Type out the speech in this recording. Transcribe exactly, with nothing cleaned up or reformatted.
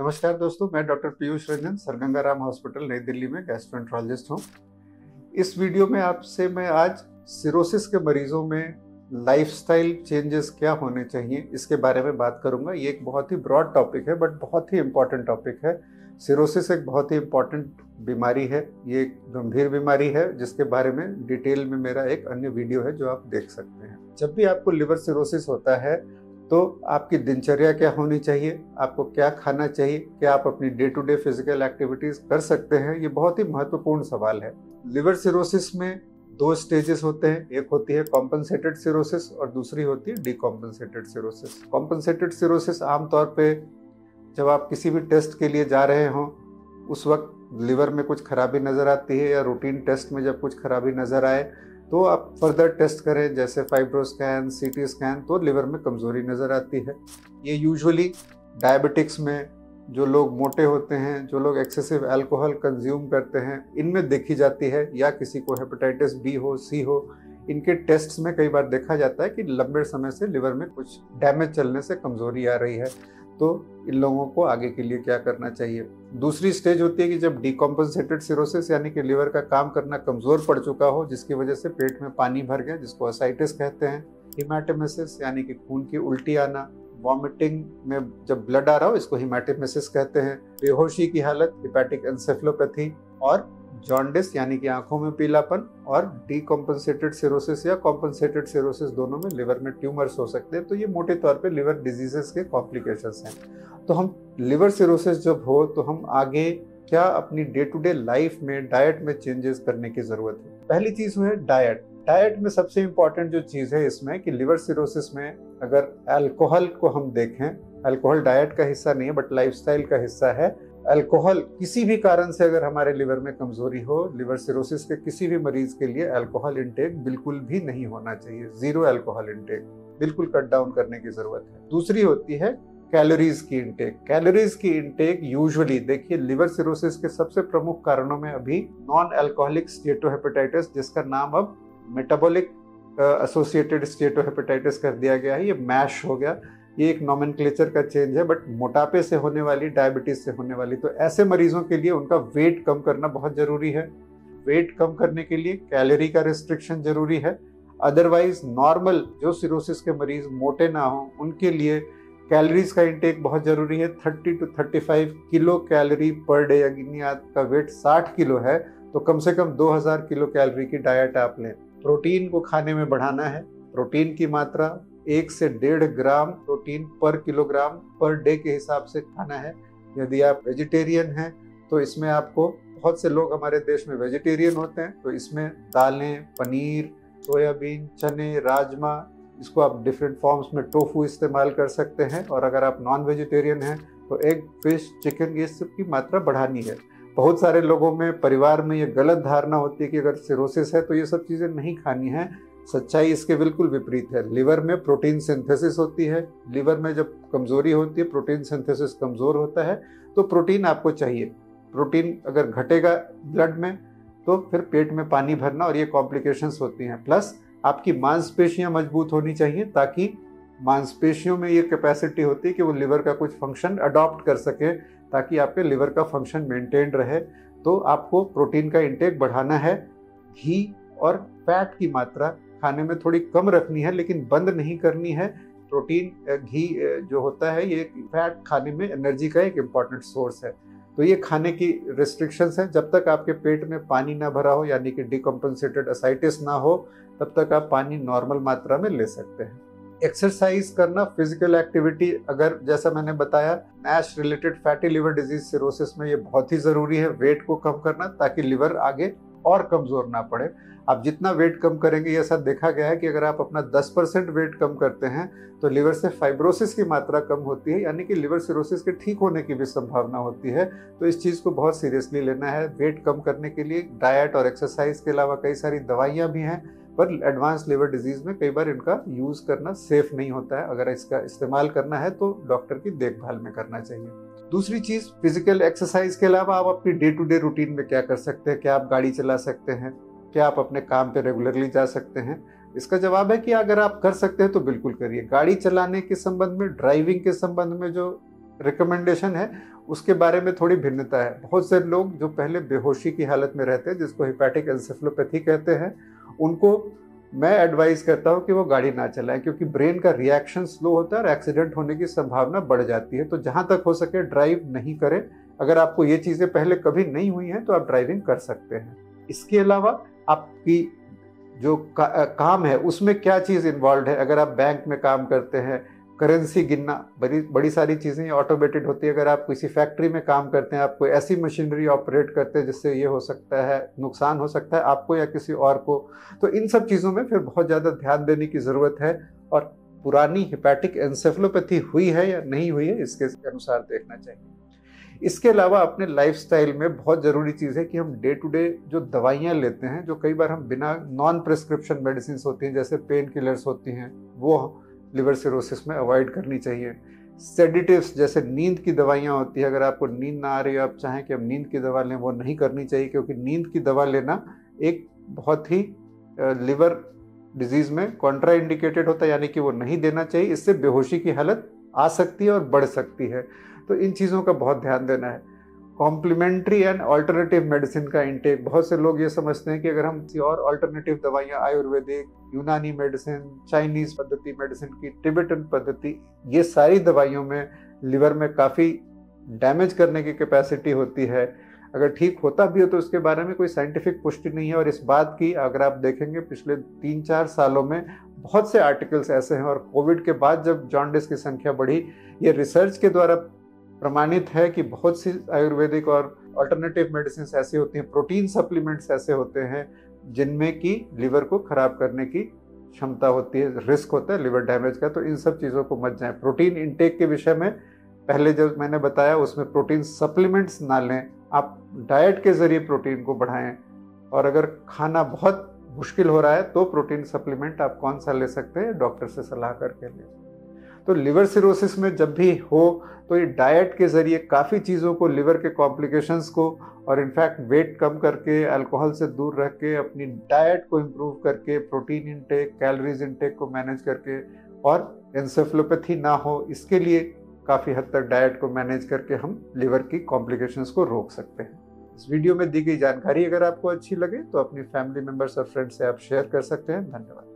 नमस्कार दोस्तों, मैं doctor Piyush Ranjan sir Ganga Ram hospital नई दिल्ली में गैस्ट्रोएंटरोलॉजिस्ट हूँ। इस वीडियो में आपसे मैं आज सिरोसिस के मरीजों में लाइफस्टाइल चेंजेस क्या होने चाहिए इसके बारे में बात करूँगा। ये एक बहुत ही ब्रॉड टॉपिक है बट बहुत ही इम्पॉर्टेंट टॉपिक है। सिरोसिस एक बहुत ही इम्पॉर्टेंट बीमारी है, ये एक गंभीर बीमारी है जिसके बारे में डिटेल में मेरा एक अन्य वीडियो है जो आप देख सकते हैं। जब भी आपको लिवर सिरोसिस होता है तो आपकी दिनचर्या क्या होनी चाहिए, आपको क्या खाना चाहिए, क्या आप अपनी day to day physical activities कर सकते हैं, ये बहुत ही महत्वपूर्ण सवाल है। लिवर सिरोसिस में दो स्टेजेस होते हैं, एक होती है कॉम्पनसेटेड सिरोसिस और दूसरी होती है decompensated cirrhosis. Compensated cirrhosis आमतौर पे जब आप किसी भी टेस्ट के लिए जा रहे हों उस वक्त लिवर में कुछ खराबी नज़र आती है या रूटीन टेस्ट में जब कुछ खराबी नज़र आए तो आप फर्दर टेस्ट करें जैसे फाइब्रोस्कैन, सीटी स्कैन, तो लिवर में कमज़ोरी नज़र आती है। ये यूजुअली डायबिटिक्स में, जो लोग मोटे होते हैं, जो लोग एक्सेसिव अल्कोहल कंज्यूम करते हैं, इनमें देखी जाती है, या किसी को हेपेटाइटिस बी हो, सी हो, इनके टेस्ट्स में कई बार देखा जाता है कि लंबे समय से लिवर में कुछ डैमेज चलने से कमज़ोरी आ रही है। तो इन लोगों को आगे के लिए क्या करना चाहिए। दूसरी स्टेज होती है कि जब डीकॉम्पनसेटेड सिरोसिस यानी कि लिवर का काम करना कमज़ोर पड़ चुका हो जिसकी वजह से पेट में पानी भर गया, जिसको असाइटिस कहते हैं। हिमाटेमेसिस यानी कि खून की उल्टी आना, वॉमिटिंग में जब ब्लड आ रहा हो, इसको हिमाटेमेसिस कहते हैं। बेहोशी की हालत, हिपैटिक एनसेफ्लोपैथी, और जॉन्डिस यानी कि आंखों में पीलापन। और डी कॉम्पनसेटेड सिरोसिस या कॉम्पनसेटेड सिरोसिस दोनों में लिवर में ट्यूमर्स हो सकते हैं। तो ये मोटे तौर पे लिवर डिजीजेस के कॉम्प्लिकेशंस हैं। तो हम लिवर सिरोसिस जब हो तो हम आगे क्या अपनी डे टू डे लाइफ में डाइट में चेंजेस करने की ज़रूरत है। पहली चीज़ है डाइट। डाइट में सबसे इम्पॉर्टेंट जो चीज़ है इसमें कि लिवर सिरोसिस में अगर अल्कोहल को हम देखें, अल्कोहल डाइट का हिस्सा नहीं है बट लाइफस्टाइल का हिस्सा है। अल्कोहल किसी भी कारण से अगर हमारे लिवर में कमज़ोरी हो, लिवर सिरोसिस के किसी भी मरीज के लिए अल्कोहल इनटेक बिल्कुल भी नहीं होना चाहिए। जीरो अल्कोहल इनटेक बिल्कुल कट डाउन करने की ज़रूरत है। दूसरी होती है कैलोरीज की इनटेक। कैलोरीज की इनटेक यूजुअली देखिए लिवर सिरोसिस के सबसे प्रमुख कारणों में अभी नॉन अल्कोहलिक स्टीटोहेपेटाइटिस, जिसका नाम अब मेटाबॉलिक एसोसिएटेड स्टीटोहेपेटाइटिस कर दिया गया है, ये मैश हो गया, ये एक नॉमेनक्लेचर का चेंज है बट मोटापे से होने वाली, डायबिटीज़ से होने वाली। तो ऐसे मरीजों के लिए उनका वेट कम करना बहुत ज़रूरी है। वेट कम करने के लिए कैलोरी का रिस्ट्रिक्शन ज़रूरी है। अदरवाइज नॉर्मल जो सिरोसिस के मरीज मोटे ना हों उनके लिए कैलोरीज का इंटेक बहुत ज़रूरी है। तीस टू पैंतीस किलो कैलोरी पर डे, यानी आपका वेट साठ किलो है तो कम से कम दो हज़ार किलो कैलोरी की डाइट आप लें। प्रोटीन को खाने में बढ़ाना है। प्रोटीन की मात्रा एक से डेढ़ gram protein per kilogram per day के हिसाब से खाना है। यदि आप वेजिटेरियन हैं तो इसमें आपको, बहुत से लोग हमारे देश में वेजिटेरियन होते हैं, तो इसमें दालें, पनीर, सोयाबीन, चने, राजमा, इसको आप डिफरेंट फॉर्म्स में टोफू इस्तेमाल कर सकते हैं। और अगर आप नॉन वेजिटेरियन हैं तो एग, फिश, चिकन, ये सब की मात्रा बढ़ानी है। बहुत सारे लोगों में, परिवार में ये गलत धारणा होती है कि अगर सिरोसिस है तो ये सब चीज़ें नहीं खानी हैं। सच्चाई इसके बिल्कुल विपरीत है। लिवर में प्रोटीन सिंथेसिस होती है। लिवर में जब कमज़ोरी होती है, प्रोटीन सिंथेसिस कमज़ोर होता है, तो प्रोटीन आपको चाहिए। प्रोटीन अगर घटेगा ब्लड में तो फिर पेट में पानी भरना और ये कॉम्प्लिकेशंस होती हैं। प्लस आपकी मांसपेशियां मजबूत होनी चाहिए ताकि मांसपेशियों में ये कैपेसिटी होती है कि वो लिवर का कुछ फंक्शन अडॉप्ट कर सके, ताकि आपके लिवर का फंक्शन मेनटेन्ड रहे। तो आपको प्रोटीन का इंटेक बढ़ाना है। घी और फैट की मात्रा खाने में थोड़ी कम रखनी है लेकिन बंद नहीं करनी है। प्रोटीन, घी जो होता है, ये फैट खाने में एनर्जी का एक इम्पॉर्टेंट सोर्स है। तो ये खाने की रिस्ट्रिक्शंस हैं। जब तक आपके पेट में पानी ना भरा हो यानी कि डीकॉम्पनसेटेड असाइटिस ना हो तब तक आप पानी नॉर्मल मात्रा में ले सकते हैं। एक्सरसाइज करना, फिजिकल एक्टिविटी, अगर जैसा मैंने बताया NASH related fatty liver disease cirrhosis में ये बहुत ही ज़रूरी है। वेट को कम करना ताकि लिवर आगे और कमज़ोर ना पड़े। आप जितना वेट कम करेंगे, ये ऐसा देखा गया है कि अगर आप अपना दस परसेंट वेट कम करते हैं तो लिवर से फाइब्रोसिस की मात्रा कम होती है, यानी कि लिवर सिरोसिस के ठीक होने की भी संभावना होती है। तो इस चीज़ को बहुत सीरियसली लेना है। वेट कम करने के लिए डाइट और एक्सरसाइज के अलावा कई सारी दवाइयाँ भी हैं, पर एडवांस लिवर डिजीज़ में कई बार इनका यूज़ करना सेफ़ नहीं होता है। अगर इसका इस्तेमाल करना है तो डॉक्टर की देखभाल में करना चाहिए। दूसरी चीज़, फिजिकल एक्सरसाइज के अलावा आप अपनी डे टू डे रूटीन में क्या कर सकते हैं। क्या आप गाड़ी चला सकते हैं, क्या आप अपने काम पे रेगुलरली जा सकते हैं? इसका जवाब है कि अगर आप कर सकते हैं तो बिल्कुल करिए। गाड़ी चलाने के संबंध में, ड्राइविंग के संबंध में जो रिकमेंडेशन है उसके बारे में थोड़ी भिन्नता है। बहुत से लोग जो पहले बेहोशी की हालत में रहते हैं, जिसको हिपैटिक एनसेफ्लोपैथी कहते हैं, उनको मैं एडवाइस करता हूँ कि वो गाड़ी ना चलाएं, क्योंकि ब्रेन का रिएक्शन स्लो होता है और एक्सीडेंट होने की संभावना बढ़ जाती है। तो जहाँ तक हो सके ड्राइव नहीं करें। अगर आपको ये चीज़ें पहले कभी नहीं हुई हैं तो आप ड्राइविंग कर सकते हैं। इसके अलावा आपकी जो का, काम है उसमें क्या चीज़ इन्वॉल्व है। अगर आप बैंक में काम करते हैं, करेंसी गिनना, बड़ी बड़ी सारी चीज़ें ऑटोमेटेड होती है। अगर आप किसी फैक्ट्री में काम करते हैं, आप कोई ऐसी मशीनरी ऑपरेट करते हैं जिससे ये हो सकता है नुकसान हो सकता है आपको या किसी और को, तो इन सब चीज़ों में फिर बहुत ज़्यादा ध्यान देने की ज़रूरत है। और पुरानी हिपैटिक एन्सेफ्लोपैथी हुई है या नहीं हुई है इसके अनुसार देखना चाहिए। इसके अलावा अपने लाइफस्टाइल में बहुत ज़रूरी चीज़ है कि हम डे टू डे जो दवाइयाँ लेते हैं, जो कई बार हम बिना नॉन प्रिस्क्रिप्शन मेडिसिन होती हैं, जैसे पेन किलर्स होती हैं, वो लिवर सिरोसिस में अवॉइड करनी चाहिए। सेडेटिव्स जैसे नींद की दवाइयाँ होती है, अगर आपको नींद ना आ रही हो, आप चाहें कि हम नींद की दवा लें, वो नहीं करनी चाहिए, क्योंकि नींद की दवा लेना एक बहुत ही लिवर डिजीज़ में कॉन्ट्राइंडिकेटेड होता है, यानी कि वो नहीं देना चाहिए। इससे बेहोशी की हालत आ सकती है और बढ़ सकती है। तो इन चीज़ों का बहुत ध्यान देना है। कॉम्प्लीमेंट्री एंड ऑल्टरनेटिव मेडिसिन का इंटेक, बहुत से लोग ये समझते हैं कि अगर हम किसी और ऑल्टरनेटिव दवाइयाँ, आयुर्वेदिक, यूनानी मेडिसिन, चाइनीज़ पद्धति मेडिसिन की, टिबेटन पद्धति, ये सारी दवाइयों में लिवर में काफ़ी डैमेज करने की कैपेसिटी होती है। अगर ठीक होता भी हो तो उसके बारे में कोई साइंटिफिक पुष्टि नहीं है। और इस बात की अगर आप देखेंगे पिछले तीन चार सालों में बहुत से आर्टिकल्स ऐसे हैं, और कोविड के बाद जब जॉन्डिस की संख्या बढ़ी, ये रिसर्च के द्वारा प्रमाणित है कि बहुत सी आयुर्वेदिक और अल्टरनेटिव मेडिसिन ऐसे होते हैं, प्रोटीन सप्लीमेंट्स ऐसे होते हैं जिनमें कि लिवर को खराब करने की क्षमता होती है, रिस्क होता है लिवर डैमेज का। तो इन सब चीज़ों को मत जाएं। प्रोटीन इंटेक के विषय में पहले जब मैंने बताया, उसमें प्रोटीन सप्लीमेंट्स ना लें, आप डाइट के ज़रिए प्रोटीन को बढ़ाएँ। और अगर खाना बहुत मुश्किल हो रहा है तो प्रोटीन सप्लीमेंट आप कौन सा ले सकते हैं, डॉक्टर से सलाह करके लें। तो लिवर सिरोसिस में जब भी हो तो ये डाइट के ज़रिए काफ़ी चीज़ों को, लिवर के कॉम्प्लिकेशंस को, और इनफैक्ट वेट कम करके, अल्कोहल से दूर रह के, अपनी डाइट को इम्प्रूव करके, प्रोटीन इनटेक, कैलोरीज इनटेक को मैनेज करके, और एन्सेफ्लोपैथी ना हो इसके लिए काफ़ी हद तक डाइट को मैनेज करके हम लिवर की कॉम्प्लिकेशंस को रोक सकते हैं। इस वीडियो में दी गई जानकारी अगर आपको अच्छी लगे तो अपनी फैमिली मेम्बर्स और फ्रेंड्स से आप शेयर कर सकते हैं। धन्यवाद।